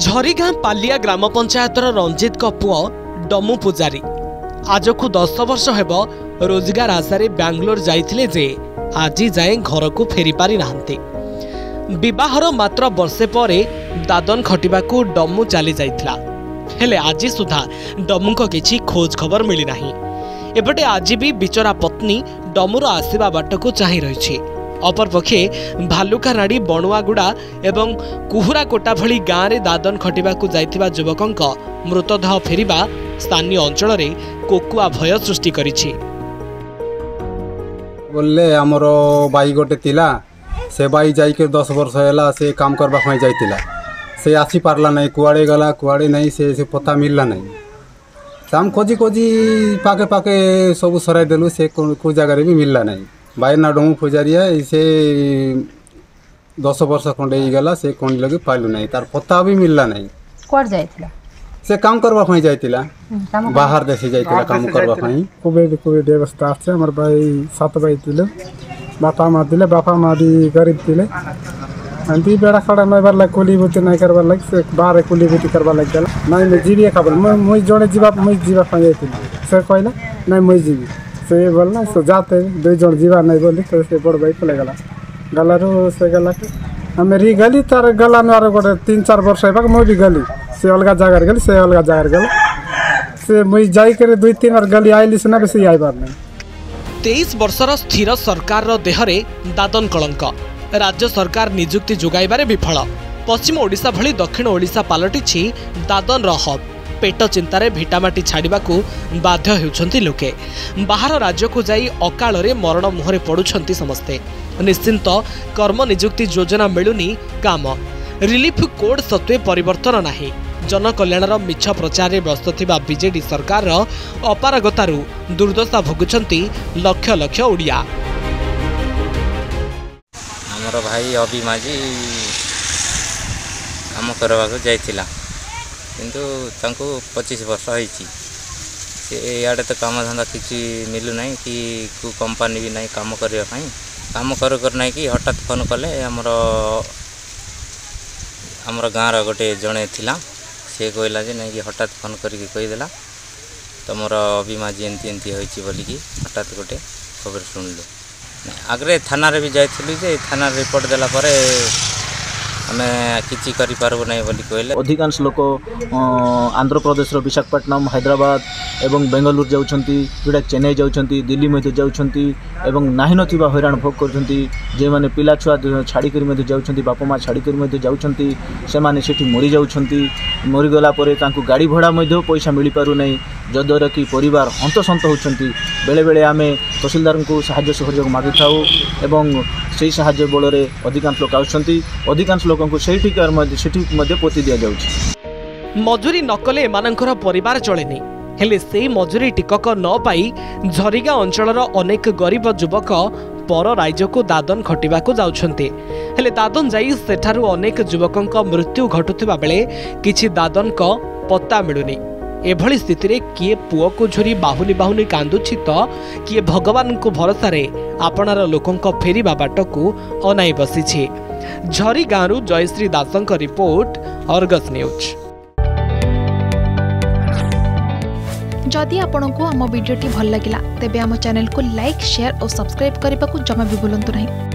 झरीगां पालिया ग्राम पंचायतर रंजित पुओ डमु पुजारी आज को 10 वर्ष हेब रोजगार आशारे बैंगलोर जाइथिले जे आज जाए घर को फेरी पारि नाहंती। विवाहर मात्र वर्षे पर दादन खटिबाकू डमु चली जाइथिला हेले आज सुधा डमु को किछि खोज खबर मिली नाही। एपटे आज भी बिचरा पत्नी डमुर आसीबा बाट को चाहि रहिछि। अपरपक्षे भालुकानाड़ी बणुआगुड़ा एवं कुहुराकोटा भली गाँव में दादन खटिबाकू जाइथिबा युवकंक मृतदेह फेरिबा स्थानीय अंचल रे कोकुआ भय सृष्टि करिछि। बोलले हमर बाई गोटे तिला से बाई जाई के 10 वर्ष हैला से काम करबा पई जाइतिला से आसी पारला नहीं कुआड़े गला कुआड़े नहीं से पता मिलला नहीं। काम खोजी खोजी पाके पाके सब सराय देलु से को जगह रे भी मिलला नहीं। बायना डोंग खोजारिया इसे 10 वर्ष खंडे गला से कोन लगे पालु नहीं तार पता भी मिलला नहीं। कोर जायतिला से काम करबा पई जायतिला बाहर देश जायतिला काम करबा पई कोबे देवस्था से हमर भाई 7 भाई दिले बापा मां भी गरीब दिले अंती बेड़ा खड़ा में बार कोली बुती नहीं करबा लग से बाहर कोली बुती करबा लग गला नहीं मैं जीबे खबर मई जोड़े जीवा मई जीवा पई जायतिला से कहला नहीं मई जीबी से बोलना सो जाते दो जन जीवा नहीं बोली तो से बड़ भाई पले गला गलारो से गला के हमें री गली तार गला न और गोटे 3-4 वर्ष है मो भी गली से अलग जगह गली से अलग जगह गला से मई जाई करे 2-3 और गली आइली से ना बेसी आइ बार नहीं। 23 वर्षर स्थिर सरकार रो देहरे दादन कलंक राज्य सरकार नियुक्ति जुगाई बारे विफल। पश्चिम ओडिशा भली दक्षिण ओडिशा पलटिछि दादन रो हब। पेट चिंतारे भिटामाटी छाड़िबाकू बाध्य हेउछन्ति लोके। बाहर राज्य को जाई अकालरे मरण मुहरे पडुछन्ति समस्ते। निश्चिंत कर्म नियुक्ति योजना मिलुनी काम रिलीफ कोड सत्वे परिवर्तन नाही। जनकल्याणर मिछ प्रचार में व्यस्त थिबा बीजेडी सरकार अपारगतारू दुर्दशा भोगुछन्ति लक्ष लक्ष ओडिया। हमर भाई अभिमाजी काम करबाको जायतिला किंतु तांको 25 वर्ष होड़े तो काम धंदा किसी मिलू ना कि कंपानी भी ना काम करने काम कर ना कि हठात फोन कले आमर गाँव रोटे जड़े थिला से कहला जे नहीं कि हठात फोन करके कहीदेला तुम अभिमाजी एमती एमती होलिकी हठात गोटे खबर शुणलु। आगे थाना भी जाइलु जे थाना रिपोर्ट देलापर किसी बोली अधिकांश लोक आंध्र प्रदेश विशाखापट्टनम हैदराबाद एवं बेंगलुरु जाऊँगी चेन्नई जाऊँगी दिल्ली में जाऊँगी नाहीं ना हैरान भोग कर पिला छुआ छाड़ी जाऊँगी बापा माँ छाड़ी जाऊँगी से मरी जाऊँगी मरीगला गाड़ी भड़ा पैसा मिल पार ना जद्वारा कि परिवार हंतसंत होती बेले बेले आम तहसीलदार को साहाय्य सहयोग मागि थाउ एवं से साहाय्य बल में अधिकांश लोक आधिकांश लोक पोती दि जाऊँ। मजूरी नकले एमानंकर परिवार चलेनी हेले से मजूरी टिकक न पाई झरीगा अंचलर अनेक गरीब युवक पर राज्य को दादन खटिबाकू जाउछन्ते। हेले दादन जाई सेठारु अनेक युवकंक मृत्यु घटुथिबा बेले किछि दादनक पत्ता मिलुनी। एभली स्थिति रे किए पुओ को झुरी बाहुली बाहुली कांदुछि तो किए भगवान को भरोसा रे आपणार लोकंक फेरिबा बाटकू अनाई बसिछि। झरीगांरू जयश्री दासंक रिपोर्ट अर्गस न्यूज। जदि आपंक आम भिड्टे भल लगा तेब आम चैनल को लाइक शेयर और सब्सक्राइब करने को जमा भी भूलु नहीं।